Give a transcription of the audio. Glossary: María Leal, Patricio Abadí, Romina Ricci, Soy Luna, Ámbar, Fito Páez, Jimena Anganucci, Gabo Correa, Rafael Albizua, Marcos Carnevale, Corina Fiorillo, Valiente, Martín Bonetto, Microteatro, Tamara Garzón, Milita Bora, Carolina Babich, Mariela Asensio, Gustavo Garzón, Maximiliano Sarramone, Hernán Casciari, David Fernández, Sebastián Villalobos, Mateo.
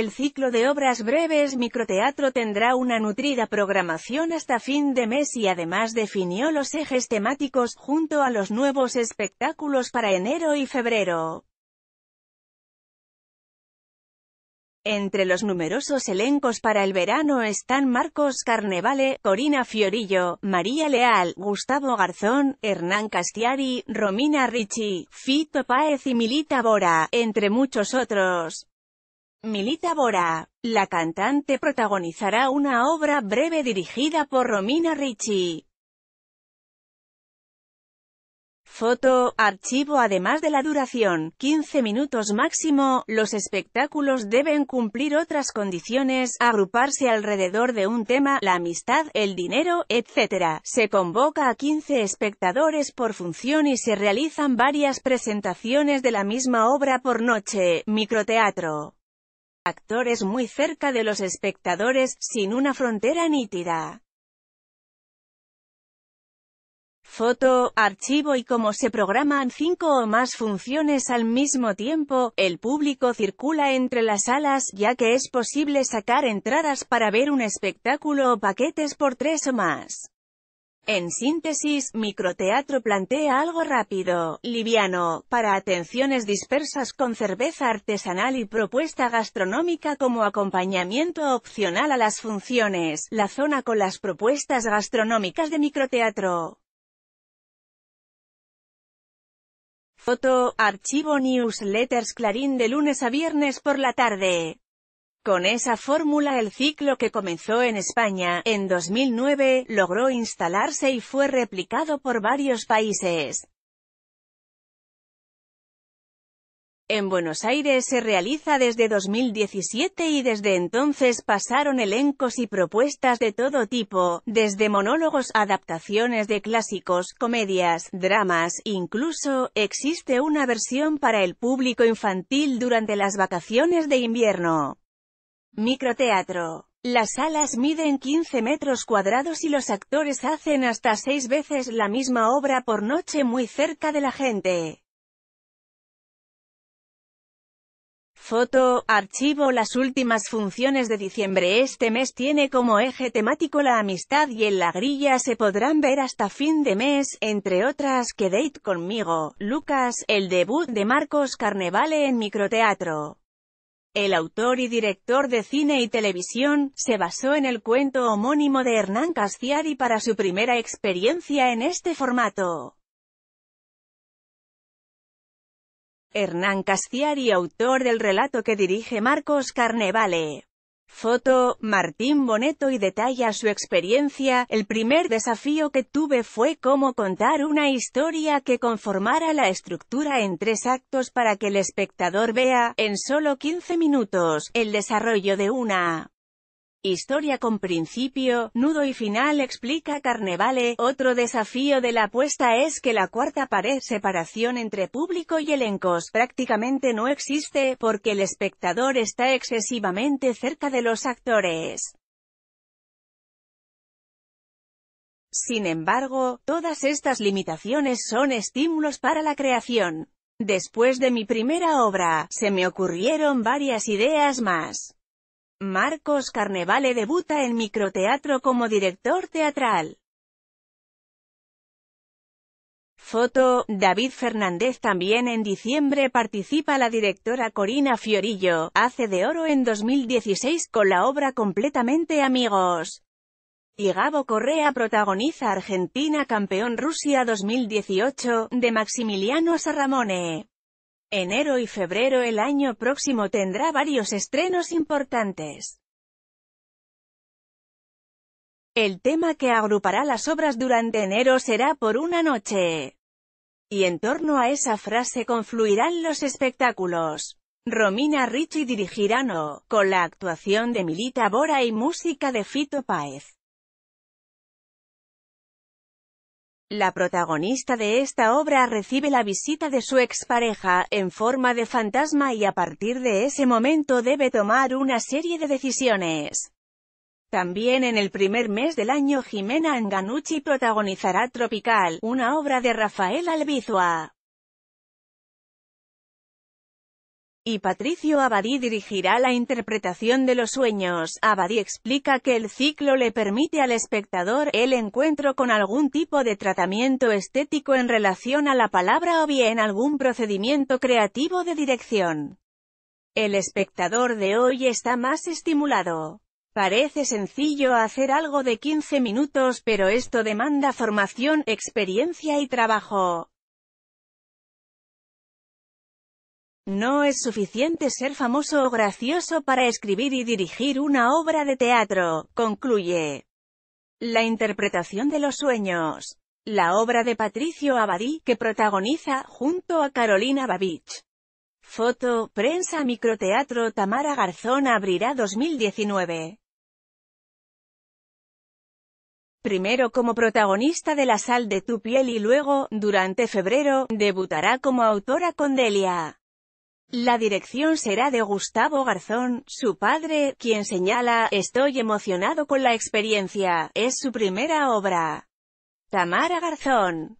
el ciclo de obras breves Microteatro tendrá una nutrida programación hasta fin de mes y además definió los ejes temáticos, junto a los nuevos espectáculos para enero y febrero. Entre los numerosos elencos para el verano están Marcos Carnevale, Corina Fiorillo, María Leal, Gustavo Garzón, Hernán Casciari, Romina Ricci, Fito Páez y Milita Bora, entre muchos otros. Milita Bora, la cantante, protagonizará una obra breve dirigida por Romina Ricci. Foto, archivo. Además de la duración, 15 minutos máximo, los espectáculos deben cumplir otras condiciones: agruparse alrededor de un tema, la amistad, el dinero, etc. Se convoca a 15 espectadores por función y se realizan varias presentaciones de la misma obra por noche. Microteatro. Actores muy cerca de los espectadores, sin una frontera nítida. Foto, archivo. Y como se programan 5 o más funciones al mismo tiempo, el público circula entre las salas, ya que es posible sacar entradas para ver un espectáculo o paquetes por 3 o más. En síntesis, Microteatro plantea algo rápido, liviano, para atenciones dispersas con cerveza artesanal y propuesta gastronómica como acompañamiento opcional a las funciones. La zona con las propuestas gastronómicas de Microteatro. Foto, archivo. Newsletters Clarín de lunes a viernes por la tarde. Con esa fórmula, el ciclo, que comenzó en España en 2009, logró instalarse y fue replicado por varios países. En Buenos Aires se realiza desde 2017 y desde entonces pasaron elencos y propuestas de todo tipo, desde monólogos, adaptaciones de clásicos, comedias, dramas. Incluso existe una versión para el público infantil durante las vacaciones de invierno. Microteatro. Las salas miden 15 metros cuadrados y los actores hacen hasta 6 veces la misma obra por noche, muy cerca de la gente. Foto, archivo. Las últimas funciones de diciembre este mes tiene como eje temático la amistad y en la grilla se podrán ver hasta fin de mes, entre otras, Que Date Conmigo, Lucas, el debut de Marcos Carnevale en Microteatro. El autor y director de cine y televisión se basó en el cuento homónimo de Hernán Casciari para su primera experiencia en este formato. Hernán Casciari, autor del relato que dirige Marcos Carnevale. Foto, Martín Bonetto. Y detalla su experiencia: el primer desafío que tuve fue cómo contar una historia que conformara la estructura en 3 actos para que el espectador vea, en solo 15 minutos, el desarrollo de una historia con principio, nudo y final, explica Carnevale. Otro desafío de la apuesta es que la cuarta pared, separación entre público y elencos, prácticamente no existe, porque el espectador está excesivamente cerca de los actores. Sin embargo, todas estas limitaciones son estímulos para la creación. Después de mi primera obra, se me ocurrieron varias ideas más. Marcos Carnevale debuta en Microteatro como director teatral. Foto, David Fernández. También en diciembre participa la directora Corina Fiorillo, hace de oro en 2016 con la obra Completamente Amigos. Y Gabo Correa protagoniza Argentina campeón Rusia 2018, de Maximiliano Sarramone. Enero y febrero. El año próximo tendrá varios estrenos importantes. El tema que agrupará las obras durante enero será Por una noche. Y en torno a esa frase confluirán los espectáculos. Romina Ricci dirigirá No, con la actuación de Milita Bora y música de Fito Páez. La protagonista de esta obra recibe la visita de su expareja, en forma de fantasma, y a partir de ese momento debe tomar una serie de decisiones. También en el primer mes del año Jimena Anganucci protagonizará Tropical, una obra de Rafael Albizua. y Patricio Abadí dirigirá la interpretación de los sueños. Abadí explica que el ciclo le permite al espectador el encuentro con algún tipo de tratamiento estético en relación a la palabra o bien algún procedimiento creativo de dirección. El espectador de hoy está más estimulado. Parece sencillo hacer algo de 15 minutos, pero esto demanda formación, experiencia y trabajo. No es suficiente ser famoso o gracioso para escribir y dirigir una obra de teatro, concluye. La interpretación de los sueños. La obra de Patricio Abadí, que protagoniza, junto a Carolina Babich. Foto, prensa. Microteatro. Tamara Garzón abrirá 2019. Primero como protagonista de La sal de tu piel y luego, durante febrero, debutará como autora con Delia. La dirección será de Gustavo Garzón, su padre, quien señala: "Estoy emocionado con la experiencia, es su primera obra". Tamara Garzón